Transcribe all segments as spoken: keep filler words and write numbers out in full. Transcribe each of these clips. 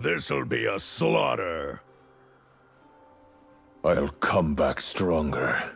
This'll be a slaughter. I'll come back stronger.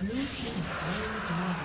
Blue team slain the dragon.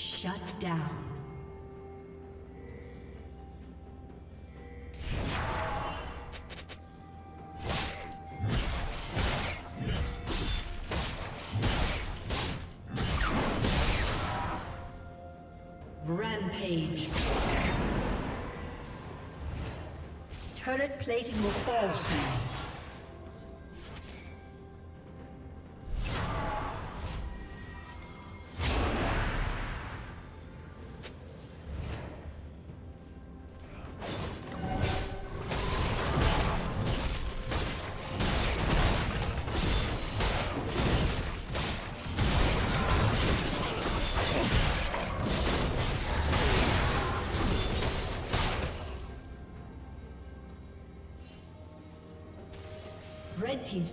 Shut down. Rampage. Turret plating will fall soon. Red team's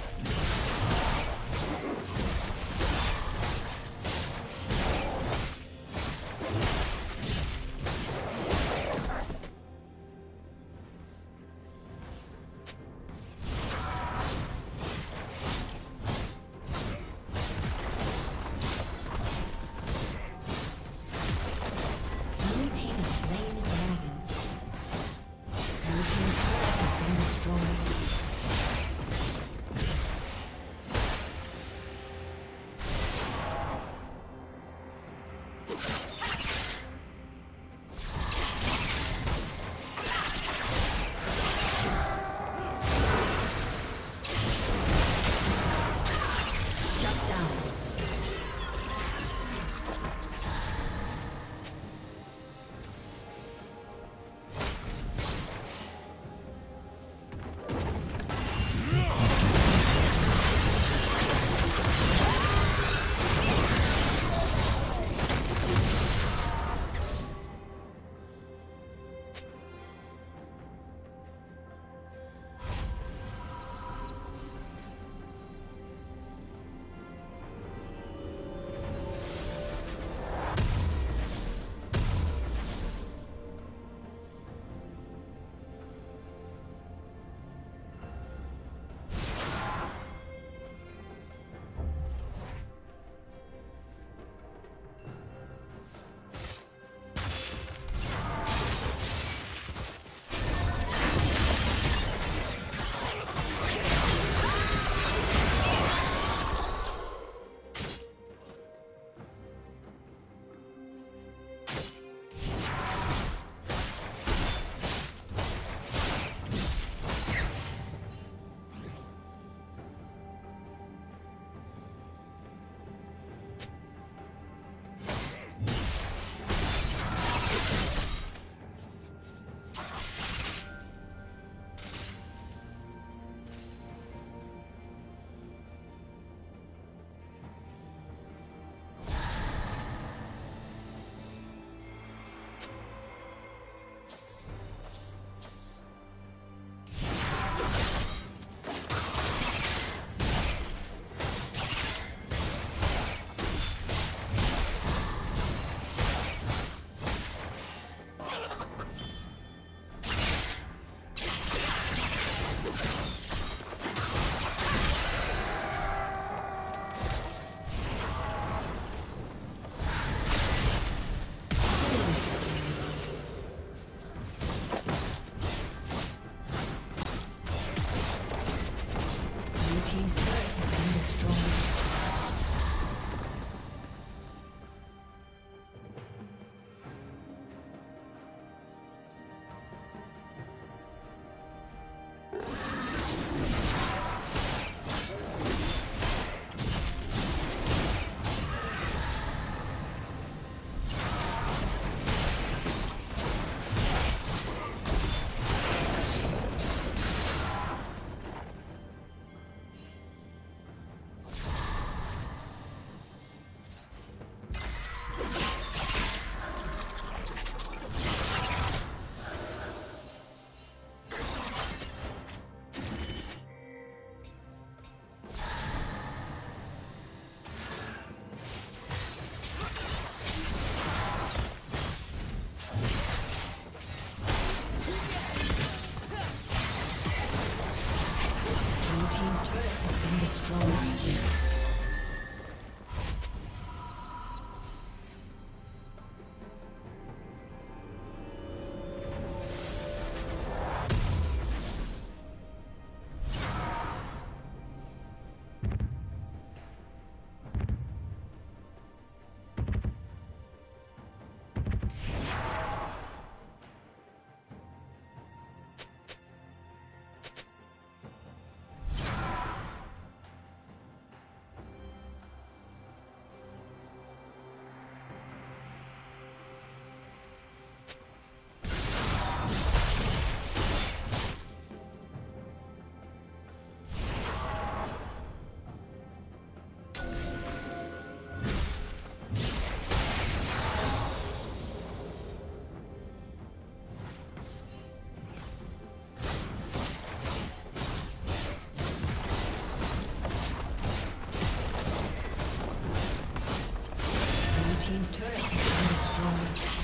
team's turret has been destroyed.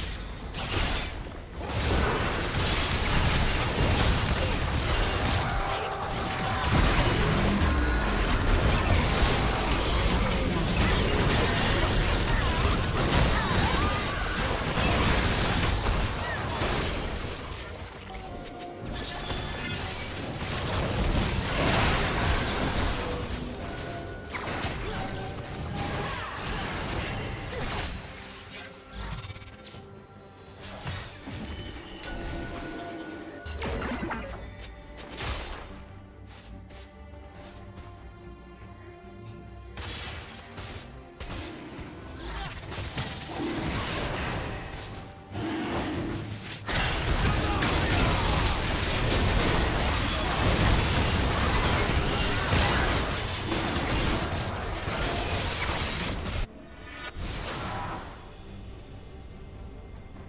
Blue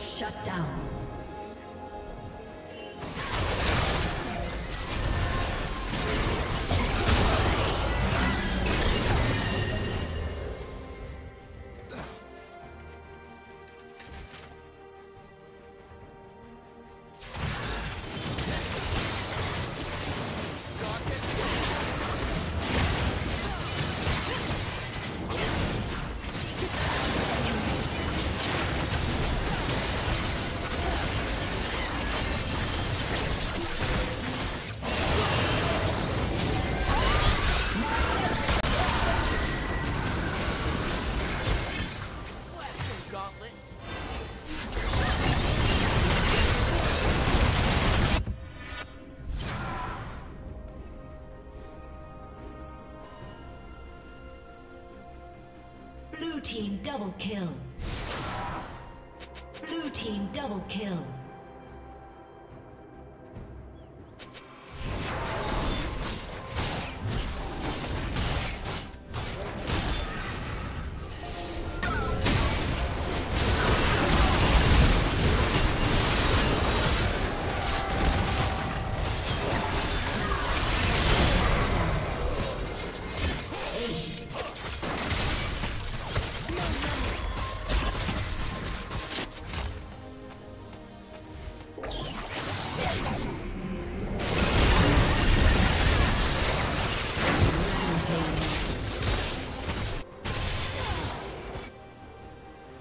Shut down. Blue team double kill. Blue team double kill.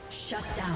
Shut down.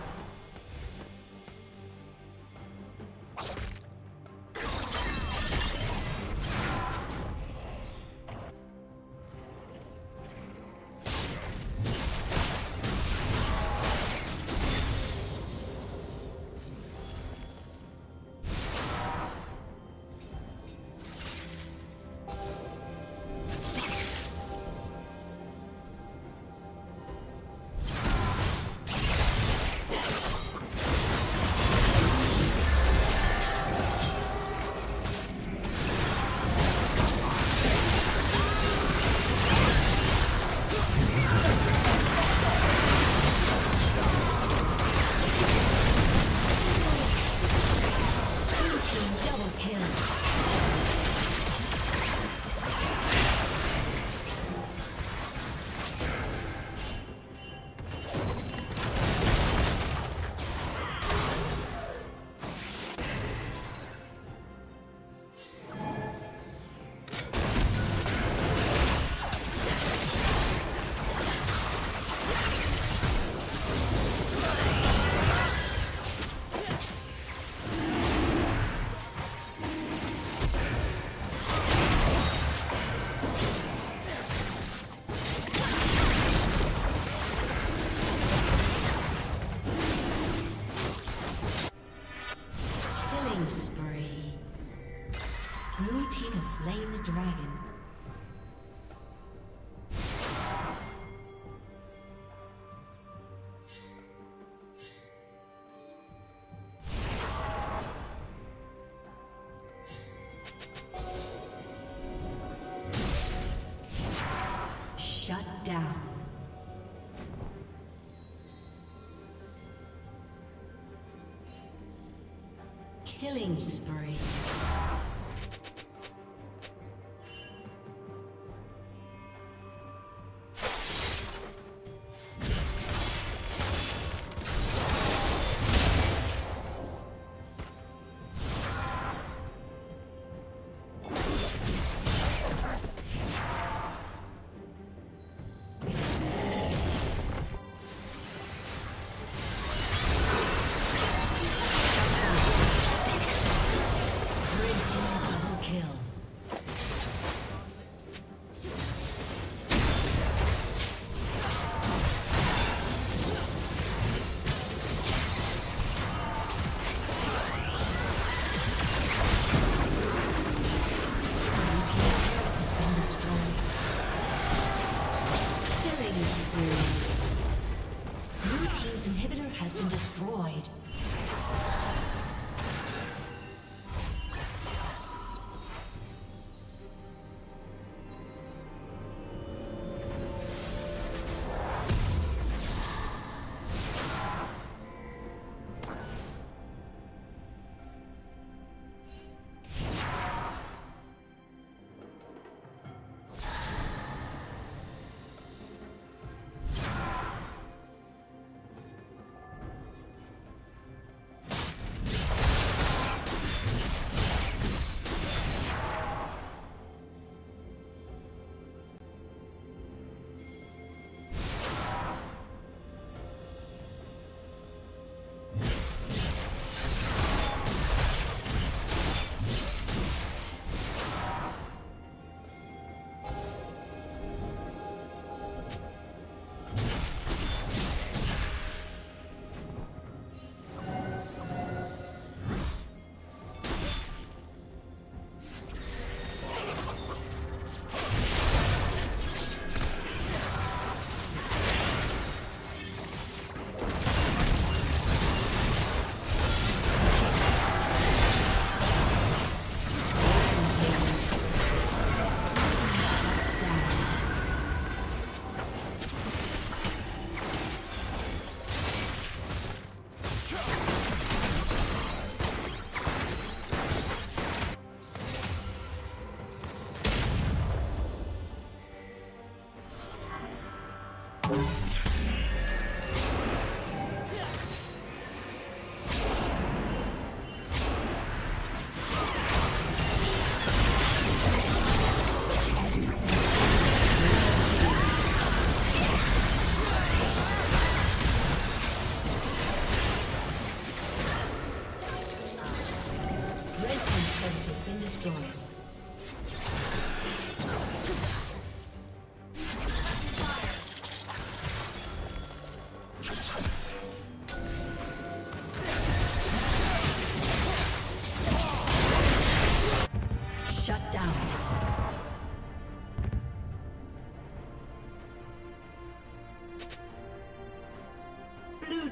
team has slain the dragon. Killing spree.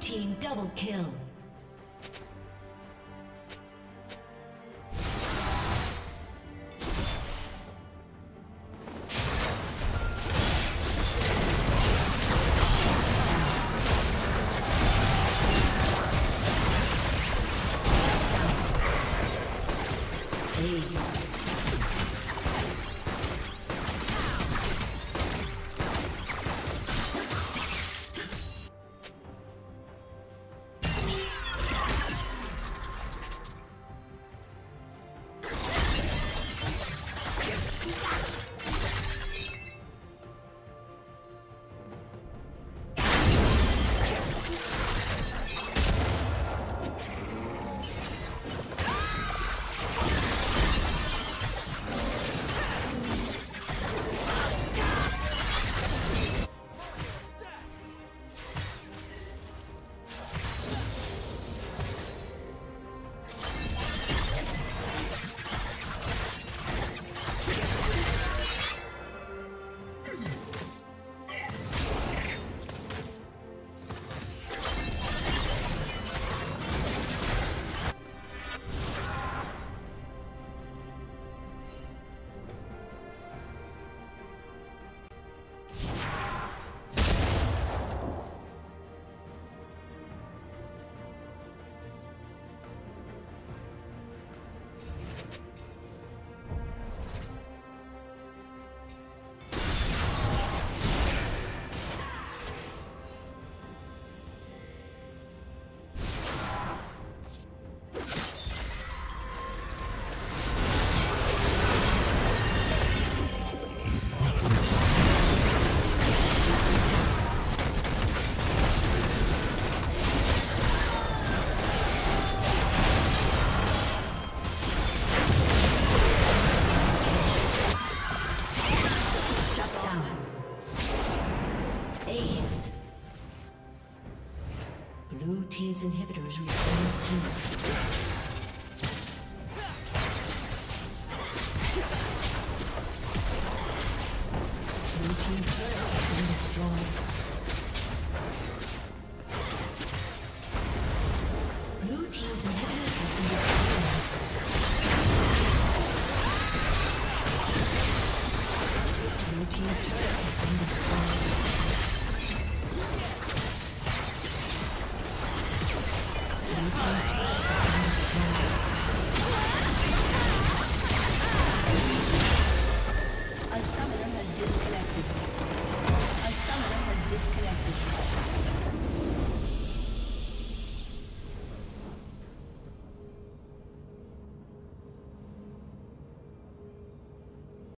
Team double kill. team's inhibitor is returning soon.